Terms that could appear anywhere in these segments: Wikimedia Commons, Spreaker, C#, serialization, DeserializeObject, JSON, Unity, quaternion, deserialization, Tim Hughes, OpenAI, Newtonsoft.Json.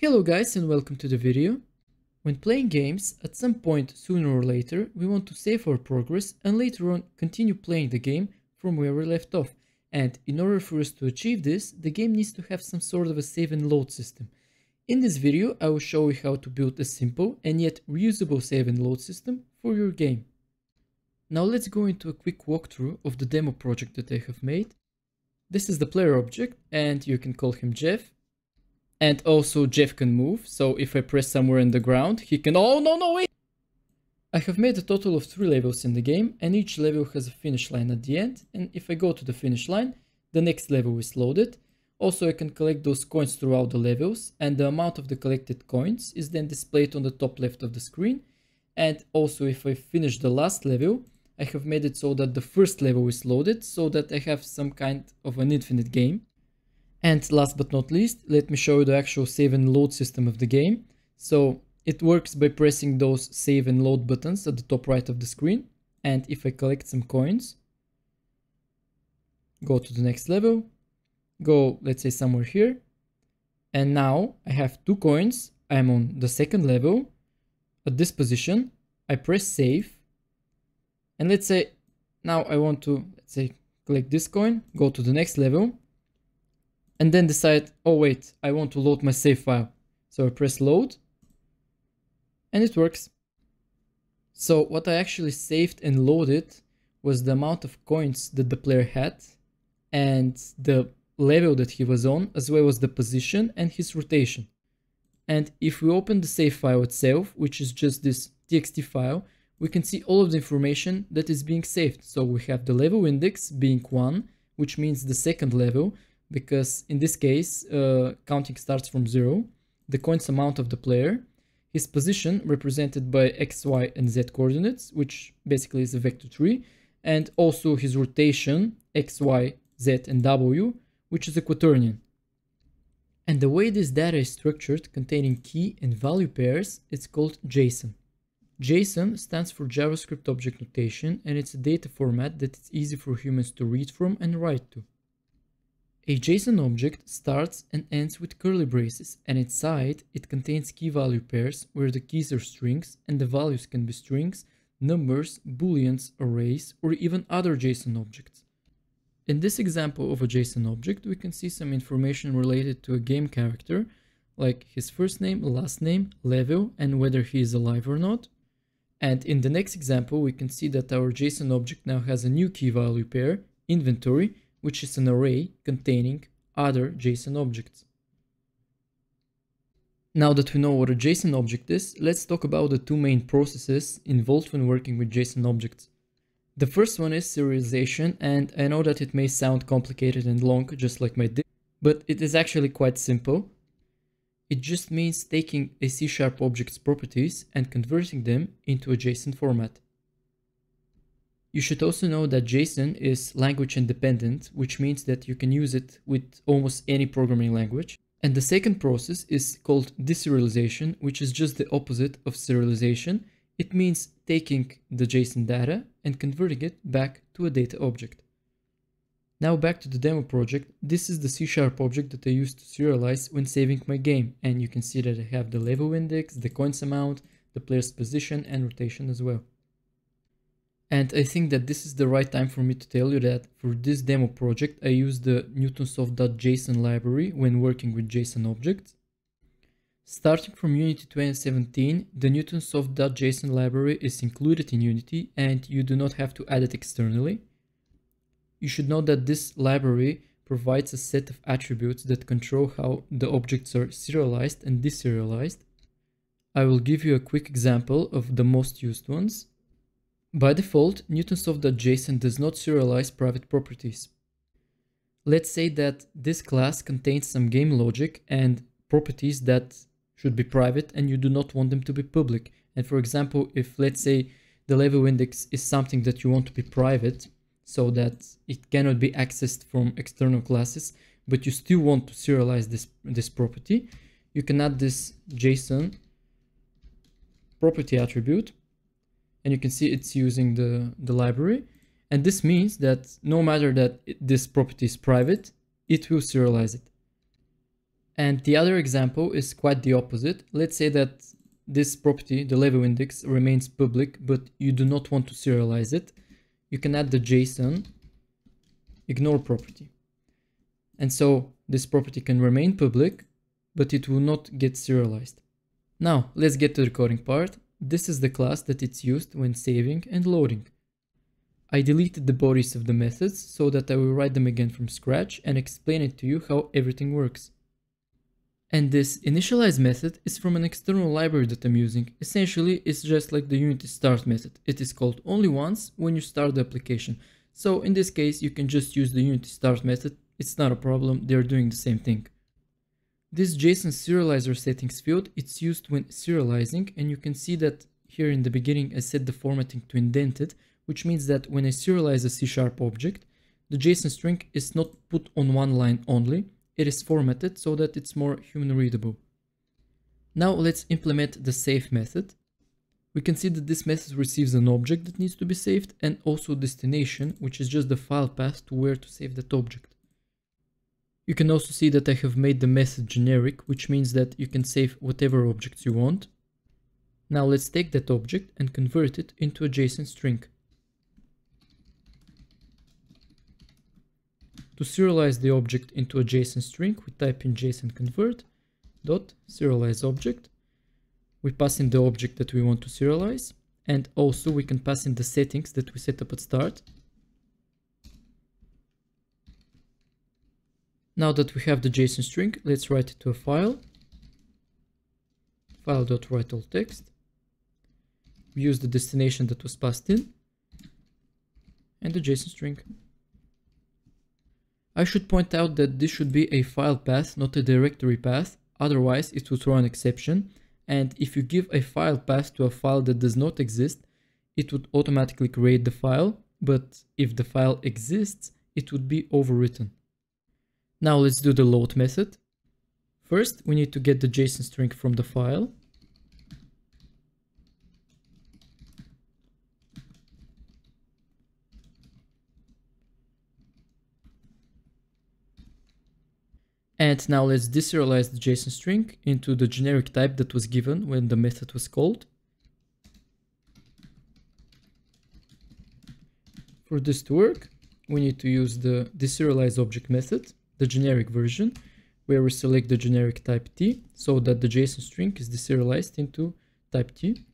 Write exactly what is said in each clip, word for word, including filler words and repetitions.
Hello guys and welcome to the video. When playing games, at some point sooner or later we want to save our progress and later on continue playing the game from where we left off, and in order for us to achieve this, the game needs to have some sort of a save and load system. In this video I will show you how to build a simple and yet reusable save and load system for your game. Now let's go into a quick walkthrough of the demo project that I have made. This is the player object and you can call him Jeff. And also Jeff can move, so if I press somewhere in the ground, he can... Oh, no, no, wait! I have made a total of three levels in the game, and each level has a finish line at the end, and if I go to the finish line, the next level is loaded. Also, I can collect those coins throughout the levels, and the amount of the collected coins is then displayed on the top left of the screen. And also, if I finish the last level, I have made it so that the first level is loaded, so that I have some kind of an infinite game. And last but not least, let me show you the actual save and load system of the game. So it works by pressing those save and load buttons at the top right of the screen. And if I collect some coins, go to the next level, go, let's say, somewhere here. And now I have two coins. I'm on the second level. At this position, I press save. And let's say now I want to, let's say, collect this coin, go to the next level. And then decide, oh wait, I want to load my save file. So I press load and it works. So what I actually saved and loaded was the amount of coins that the player had and the level that he was on, as well as the position and his rotation. And if we open the save file itself, which is just this txt file, we can see all of the information that is being saved. So we have the level index being one, which means the second level, because in this case, uh, counting starts from zero, the coins amount of the player, his position represented by x, y, and z coordinates, which basically is a vector tree, and also his rotation, x, y, z, and w, which is a quaternion. And the way this data is structured, containing key and value pairs, it's called JSON. JSON stands for JavaScript Object Notation, and it's a data format that it's easy for humans to read from and write to. A JSON object starts and ends with curly braces, and inside it contains key value pairs where the keys are strings and the values can be strings, numbers, booleans, arrays, or even other JSON objects. In this example of a JSON object, we can see some information related to a game character, like his first name, last name, level, and whether he is alive or not. And in the next example, we can see that our JSON object now has a new key value pair, inventory, which is an array containing other JSON objects. Now that we know what a JSON object is, let's talk about the two main processes involved when working with JSON objects. The first one is serialization, and I know that it may sound complicated and long, just like my div, but it is actually quite simple. It just means taking a C sharp object's properties and converting them into a JSON format. You should also know that JSON is language independent, which means that you can use it with almost any programming language. And the second process is called deserialization, which is just the opposite of serialization. It means taking the JSON data and converting it back to a data object. Now back to the demo project. This is the C sharp object that I used to serialize when saving my game. And you can see that I have the level index, the coins amount, the player's position and rotation as well. And I think that this is the right time for me to tell you that for this demo project, I used the Newtonsoft.Json library when working with JSON objects. Starting from Unity twenty seventeen, the Newtonsoft.Json library is included in Unity and you do not have to add it externally. You should know that this library provides a set of attributes that control how the objects are serialized and deserialized. I will give you a quick example of the most used ones. By default, Newtonsoft.Json does not serialize private properties. Let's say that this class contains some game logic and properties that should be private and you do not want them to be public. And for example, if let's say the level index is something that you want to be private so that it cannot be accessed from external classes, but you still want to serialize this, this property, you can add this JSON property attribute. And you can see it's using the, the library. And this means that no matter that it, this property is private, it will serialize it. And the other example is quite the opposite. Let's say that this property, the level index, remains public, but you do not want to serialize it. You can add the JSON ignore property. And so this property can remain public, but it will not get serialized. Now let's get to the coding part. This is the class that it's used when saving and loading. I deleted the bodies of the methods so that I will write them again from scratch and explain it to you how everything works. And this initialize method is from an external library that I'm using. Essentially, it's just like the Unity start method. It is called only once when you start the application. So in this case, you can just use the Unity start method. It's not a problem. They're doing the same thing. This JSON serializer settings field, it's used when serializing, and you can see that here in the beginning, I set the formatting to indented, which means that when I serialize a C sharp object, the JSON string is not put on one line only. It is formatted so that it's more human readable. Now let's implement the save method. We can see that this method receives an object that needs to be saved and also destination, which is just the file path to where to save that object. You can also see that I have made the method generic, which means that you can save whatever objects you want. Now let's take that object and convert it into a JSON string. To serialize the object into a JSON string, we type in JSON Convert dot Serialize Object. We pass in the object that we want to serialize, and also we can pass in the settings that we set up at start. Now that we have the JSON string, let's write it to a file. File.WriteAllText. We use the destination that was passed in, and the JSON string. I should point out that this should be a file path, not a directory path, otherwise it would throw an exception, and if you give a file path to a file that does not exist, it would automatically create the file, but if the file exists, it would be overwritten. Now let's do the load method. First, we need to get the JSON string from the file. And now let's deserialize the JSON string into the generic type that was given when the method was called. For this to work, we need to use the DeserializeObject method, the generic version, where we select the generic type T so that the JSON string is deserialized into type T.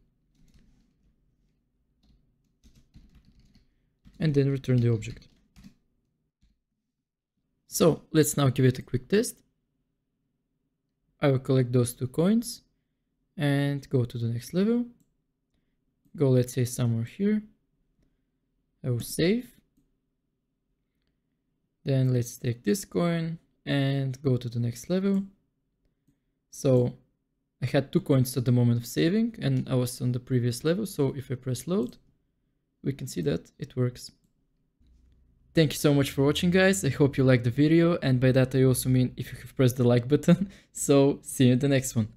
And then return the object. So let's now give it a quick test. I will collect those two coins and go to the next level. Go, let's say, somewhere here. I will save. Then let's take this coin and go to the next level. So I had two coins at the moment of saving and I was on the previous level. So if I press load, we can see that it works. Thank you so much for watching, guys. I hope you liked the video, and by that I also mean if you have pressed the like button. So see you in the next one.